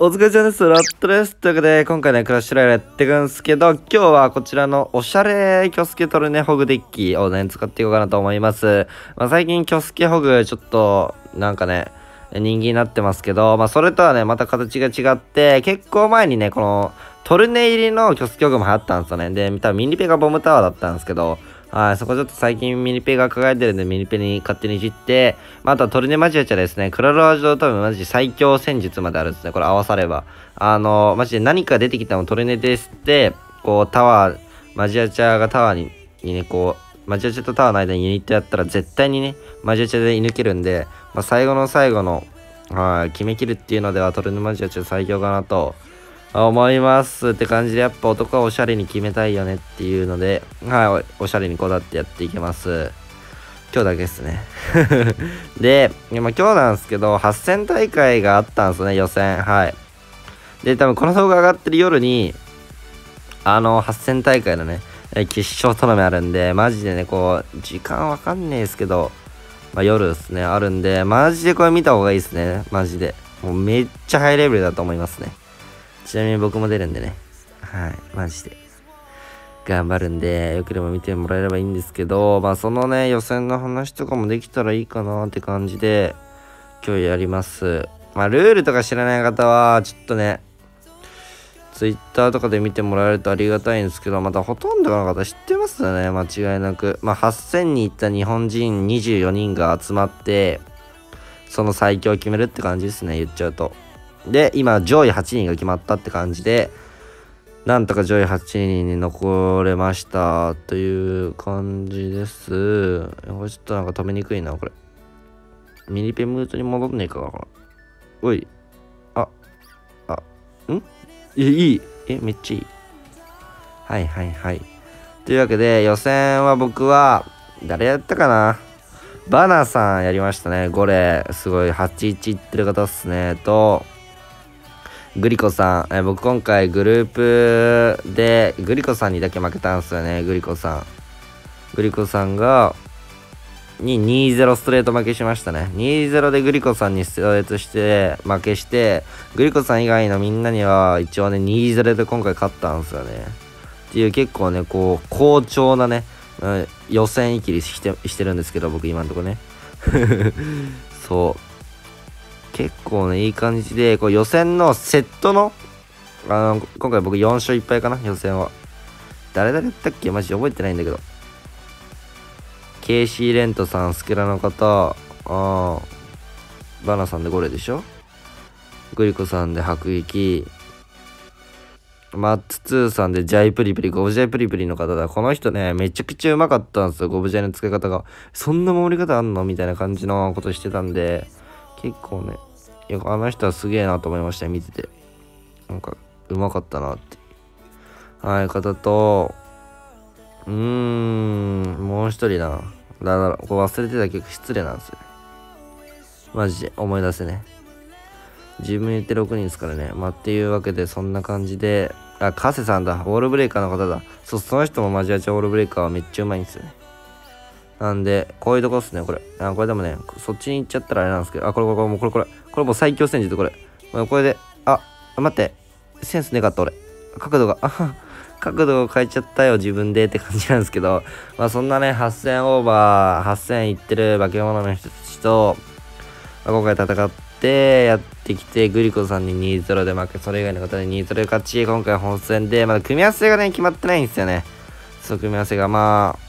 お疲れ様です。ロットです。というわけで、今回ね、クラッシュロイヤルやっていくんですけど、今日はこちらのおしゃれキョスケ取るね、ホグデッキをね、使っていこうかなと思います。まあ、最近キョスケホグ、ちょっと、なんかね、人気になってますけど、まあ、それとはね、また形が違って、結構前にね、この、トルネ入りのキョスケホグも流行ったんですよね。で、多分ミニペがボムタワーだったんですけど、はい、そこちょっと最近ミニペが輝いてるんで、ミニペに勝手にいじって、まあ、あとはトルネマジアチャですね。クラロワ城多分マジ最強戦術まであるんですね。これ合わされば。マジで何か出てきたのトルネですって、こうタワー、マジアチャがタワーにね、こう、マジアチャとタワーの間にユニットやったら絶対にね、マジアチャで射抜けるんで、まあ、最後の、はい、決めきるっていうのではトルネマジアチャ最強かなと。思いますって感じで、やっぱ男はおしゃれに決めたいよねっていうので、はい、おしゃれにこだわってやっていきます。今日だけですね。で、今日なんですけど、8000大会があったんですね、予選。はい。で、多分この動画上がってる夜に、8000大会のね、決勝トーナメントあるんで、マジでね、こう、時間わかんねえですけど、まあ、夜ですね、あるんで、マジでこれ見た方がいいですね、マジで。もうめっちゃハイレベルだと思いますね。ちなみに僕も出るんでね。はい。マジで。頑張るんで、よければ見てもらえればいいんですけど、まあそのね、予選の話とかもできたらいいかなって感じで、今日やります。まあルールとか知らない方は、ちょっとね、Twitter とかで見てもらえるとありがたいんですけど、またほとんどの方知ってますよね、間違いなく。まあ8000人いった日本人24人が集まって、その最強を決めるって感じですね、言っちゃうと。で、今、上位8人が決まったって感じで、なんとか上位8人に残れました、という感じです。これちょっとなんか止めにくいな、これ。ミニペムートに戻んねえかな。おい。いい。めっちゃいい。はいはいはい。というわけで、予選は僕は、誰やったかな？バナさんやりましたね。5例。すごい、81いってる方っすね。と、グリコさん。僕今回グループでグリコさんにだけ負けたんですよね。グリコさんが2-0ストレート負けしましたね。2-0でグリコさんにストレートして負けして、グリコさん以外のみんなには一応ね2-0で今回勝ったんですよね。っていう結構ねこう好調なね、予選いきりしてるんですけど、僕今んとこねそう結構ね、いい感じで、こう予選のセットの、今回僕4勝1敗かな、予選は。誰だったっけマジ覚えてないんだけど。ケイシー・レントさん、スケラの方、バナさんで5例でしょ、グリコさんで白撃、マッツ2さんでジャイプリプリ、ゴブジャイプリプリの方だ。この人ね、めちゃくちゃうまかったんですよ、ゴブジャイの使い方が。そんな守り方あんのみたいな感じのことしてたんで、結構ね、あの人はすげえなと思いました、見てて。なんか、うまかったなって。はい、方と、もう一人な。だから、忘れてた曲失礼なんですよね。マジで、思い出せね。自分言って6人ですからね。まあ、っていうわけで、そんな感じで、あ、カセさんだ。ウォールブレイカーの方だ。そう、その人もマジアチャウォールブレイカーはめっちゃうまいんですよね。なんで、こういうとこっすね、これ。これでもね、そっちに行っちゃったらあれなんですけど、これもう最強戦術、これ。これで、待って、センスねかった、俺。角度を変えちゃったよ、自分でって感じなんですけど、まあそんなね、8000オーバー、8000いってる化け物の人たちと、今回戦って、やってきて、グリコさんに 2-0 で負け、それ以外の方に 2-0 で勝ち、今回本戦で、まだ組み合わせがね、決まってないんですよね。その組み合わせが、まあ、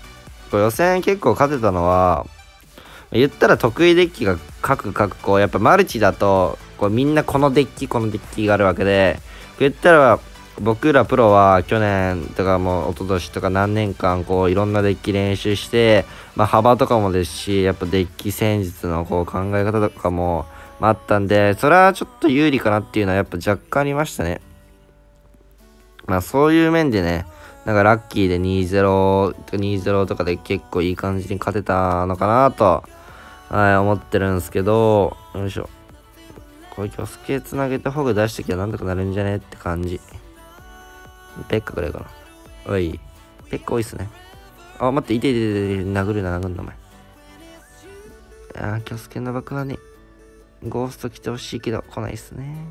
予選結構勝てたのは、言ったら得意デッキが各こう、やっぱマルチだと、こうみんなこのデッキがあるわけで、言ったら僕らプロは去年とかもう一昨年とか何年間こういろんなデッキ練習して、まあ幅とかもですし、やっぱデッキ戦術のこう考え方とかもあったんで、それはちょっと有利かなっていうのはやっぱ若干ありましたね。まあそういう面でね、なんかラッキーで 2-0 とかで結構いい感じに勝てたのかなと、はい、思ってるんですけど、よいしょ。これキョスケつなげてホグ出してきゃなんとかなるんじゃねって感じ。ペッカくらいかな。おい。ペッカ多いっすね。あ、待って、いて、殴るな、お前。キョスケの爆破にゴースト来てほしいけど、来ないっすね。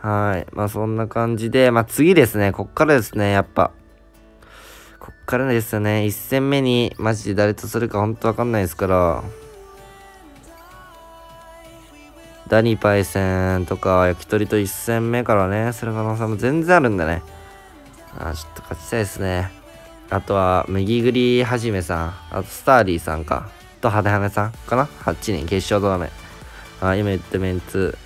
はい。まあそんな感じで、まあ次ですね、こっからですね、やっぱ。こっからですよね、1戦目にマジで誰とするかほんとわかんないですから。ダニーパイセンとか、焼き鳥と1戦目からね、する可能性も全然あるんだね。あ、ちょっと勝ちたいですね。あとは、右グリはじめさん、あとスターリーさんか、とハデハネさんかな ?8 人、決勝トーナメント。あ、今言ったメンツ。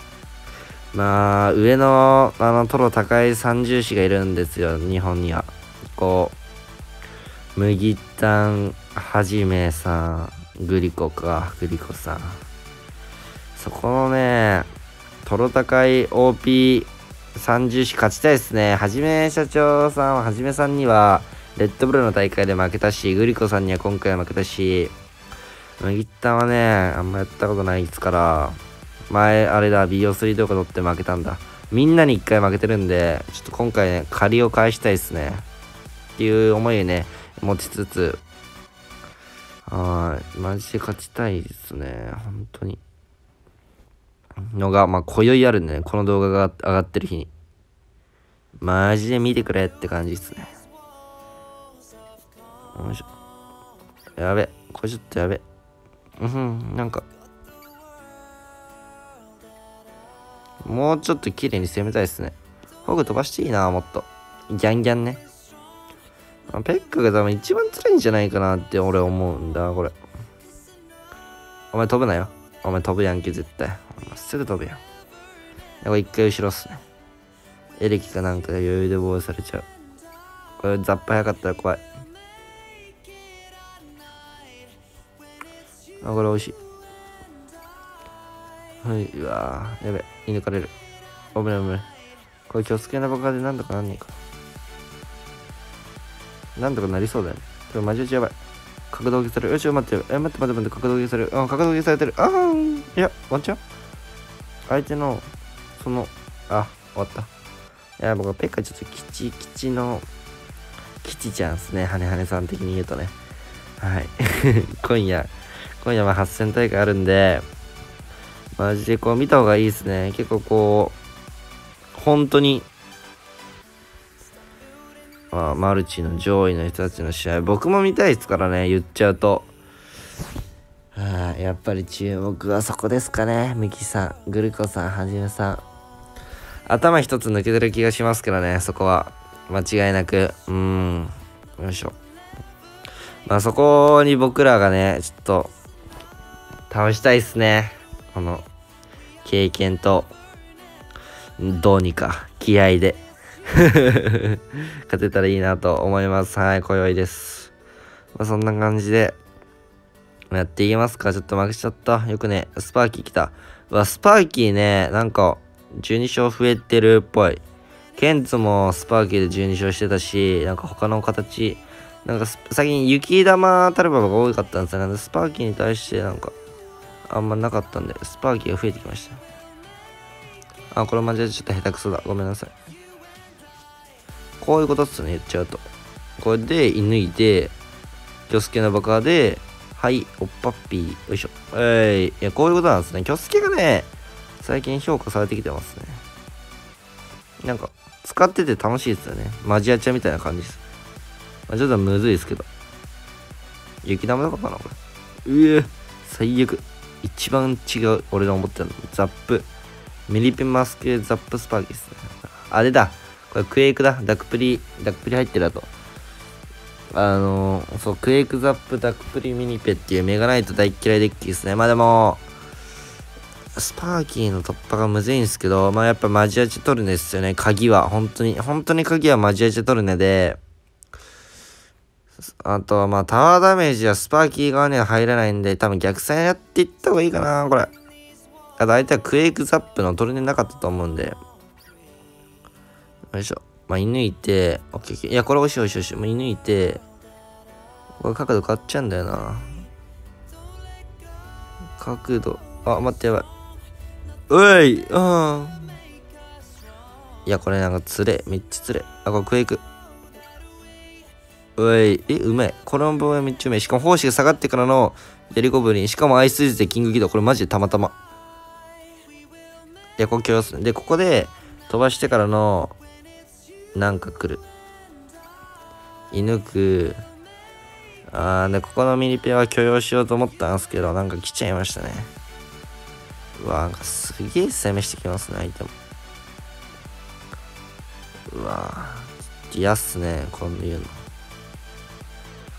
まあ、上の、トロ高い三重士がいるんですよ、日本には。こう、麦炭、はじめさん、グリコか、グリコさん。そこのね、トロ高い OP30 種勝ちたいですね。はじめ社長さんは、はじめさんには、レッドブルの大会で負けたし、グリコさんには今回負けたし、麦炭はね、あんまやったことないですから、前、あれだ、BO3 とか取って負けたんだ。みんなに一回負けてるんで、ちょっと今回ね、借りを返したいですね。っていう思いをね、持ちつつ、はい、マジで勝ちたいですね、本当に。のが、まあ、今宵あるんでね、この動画が上がってる日に。マジで見てくれって感じですね。よいしょ。やべ。これちょっとやべ。うん、なんか。もうちょっと綺麗に攻めたいですね。ホグ飛ばしていいな、もっと。ギャンギャンね。ペックが多分一番辛いんじゃないかなって俺思うんだ、これ。お前飛ぶなよ。お前飛ぶやんけ、絶対。すぐ飛ぶやん。これ一回後ろっすね。エレキかなんかで余裕で防衛されちゃう。これザッパ早かったら怖い。あ、これ美味しい。はい、うわぁ。やべ、射抜かれる。危ない危ない。これ気をつけな爆破でなんとかなんねえか。なんとかなりそうだよね。これマジでやばい。格闘技される。よし、待って、待って、格闘技される。うん、格闘技されてる。あーん。いや、ワンチャン相手の、その、あ、終わった。いや、僕はペッカちょっとキチちゃんですね。ハネハネさん的に言うとね。はい。今夜は8000大会あるんで、マジでこう見た方がいいですね。結構こう、本当に、まあ、マルチの上位の人たちの試合、僕も見たいですからね、言っちゃうと。はあ、やっぱり注目はそこですかね。ミキさん、グルコさん、はじめさん。頭一つ抜けてる気がしますからね、そこは。間違いなく。よいしょ。まあそこに僕らがね、ちょっと、倒したいっすね。この、経験と、どうにか、気合で。勝てたらいいなと思います。はい、今宵です。まあ、そんな感じで、やっていきますか。ちょっと負けちゃった。よくね、スパーキー来た。うわ、スパーキーね、なんか、12勝増えてるっぽい。ケンツもスパーキーで12勝してたし、なんか他の形、なんか最近雪玉タルババが多かったんですよね。スパーキーに対してなんか、あんまなかったんで、スパーキーが増えてきました。あ、これマジでちょっと下手くそだ。ごめんなさい。こういうことっすね、言っちゃうと。これで、射抜いて、キョスケの爆破で、はい、おっぱっぴー。よいしょ。いや、こういうことなんですね。キョスケがね、最近評価されてきてますね。なんか、使ってて楽しいですよね。マジアチャみたいな感じです。まあ、ちょっとむずいですけど。雪玉とかかな、これ。うえ、最悪。一番違う、俺の思ってたの。ザップ。ミリピンマスクザップスパーキーですね。あれだ。これクエイクだ。ダックプリ入ってるだと。そう、クエイクザップ、ダックプリミニペっていうメガナイト大嫌いデッキですね。まあでも、スパーキーの突破がむずいんですけど、まあやっぱマジアチェトルネですよね。鍵は。本当に鍵はマジアチェトルネで、あとはまあタワーダメージはスパーキー側には入らないんで、多分逆算やっていった方がいいかな、これ。あと相手はクエイクザップのトルネなかったと思うんで、よいしょ。まあ、射抜いて、オッケーオッケー。いや、これ美味しい。もう射抜いて、これ角度変わっちゃうんだよな。角度。あ、待って、やばい。ういいや、これなんかつれ。めっちゃつれ。あ、これクエイク。うめえ。これも防衛めっちゃうめえ。しかも砲手が下がってからのやりこぶり。しかもアイスイズでキングギド。これマジでたまたま。いや、これ強要する。で、ここで、飛ばしてからのなんか来る、射抜く。あーで、ここのミリペは許容しようと思ったんですけど、なんか来ちゃいましたね。うわー、なんかすげえ攻めしてきますね、相手も。うわー、嫌っすね、こういうの。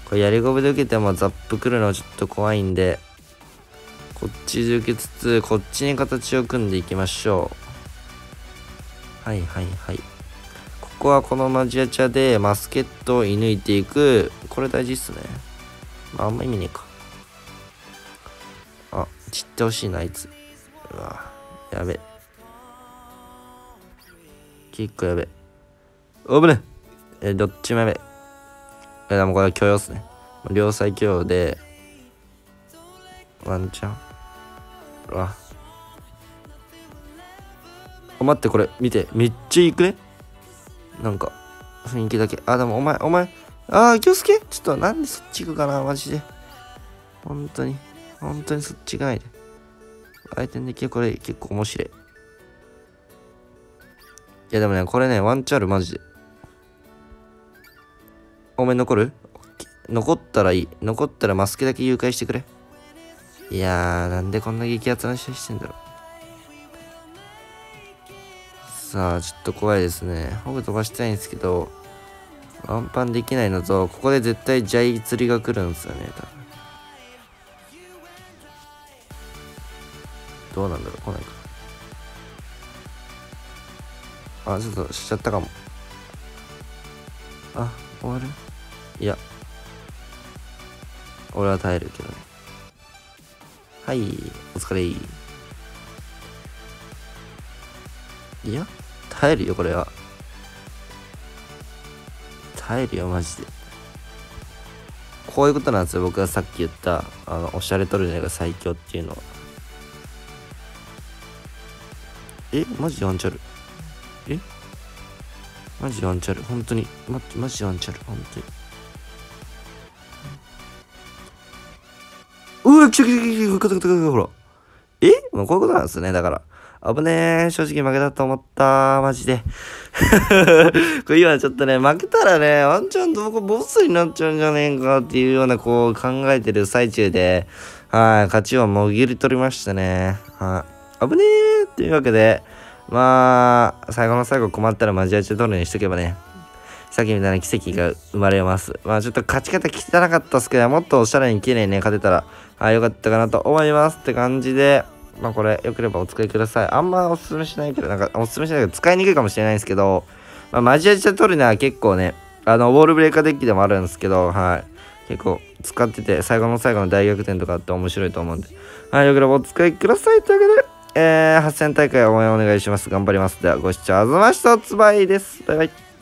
これやりゴブで受けてもザップ来るのちょっと怖いんで、こっちで受けつつ、こっちに形を組んでいきましょう。はいはいはい。ここはこのマジアチャでマスケットを射抜いていく。これ大事っすね。まあ、あんま意味ねえか。あ、散ってほしいな、あいつ。うわ、やべ。キックやべ。危ねえ。どっちもやべ。でもこれは許容っすね。両サイ許容で、ワンチャン。うわ。あ、待って、これ、見て。めっちゃいくね。なんか、雰囲気だけ。あ、でもお前。あー、気をつけ。ちょっと、なんでそっち行くかな、マジで。本当にそっち行かないで。相手できる、これ、結構面白い。いや、でもね、これね、ワンチャンある、マジで。お前残る？残ったらいい。残ったらマスケだけ誘拐してくれ。いやー、なんでこんな激アツな試合してんだろう。さあ、ちょっと怖いですね。ホグ飛ばしたいんですけど、ワンパンできないのと、ここで絶対ジャイ釣りが来るんですよね、多分。どうなんだろう、来ないか。あ、ちょっとしちゃったかも。あ、終わる？いや。俺は耐えるけどね。はい、お疲れ。いや、耐えるよ、これは。耐えるよ、マジで。こういうことなんですよ、僕がさっき言った、おしゃれトルネが最強っていうのは。え、マジでワンチャル。え？マジでワンチャル。本当に。待って、マジでワンチャル。本当に。ほら。え？もうこういうことなんですね。だから。危ねえ。正直負けたと思った。マジで。これ今ちょっとね、負けたらね、ワンチャンと僕ボスになっちゃうんじゃねえかっていうような、こう考えてる最中で、はい、勝ちをもぎり取りましたね。はい。危ねえっていうわけで、まあ、最後の最後困ったらマジアチュートルネにしとけばね。さっきみたいな奇跡が生まれます。まあちょっと勝ち方汚かったっすけど、もっとおしゃれに綺麗にね、勝てたら、ああ、よかったかなと思いますって感じで、まあこれ、よければお使いください。あんまおすすめしないけど、なんかおすすめしないけど、使いにくいかもしれないんですけど、まあ、マジアチャトルネは結構ね、ウォールブレーカーデッキでもあるんですけど、はい。結構使ってて、最後の最後の大逆転とかあって面白いと思うんで、はい、よければお使いくださいというわけで、8000大会応援お願いします。頑張ります。では、ご視聴あずました。つばいです。バイバイ。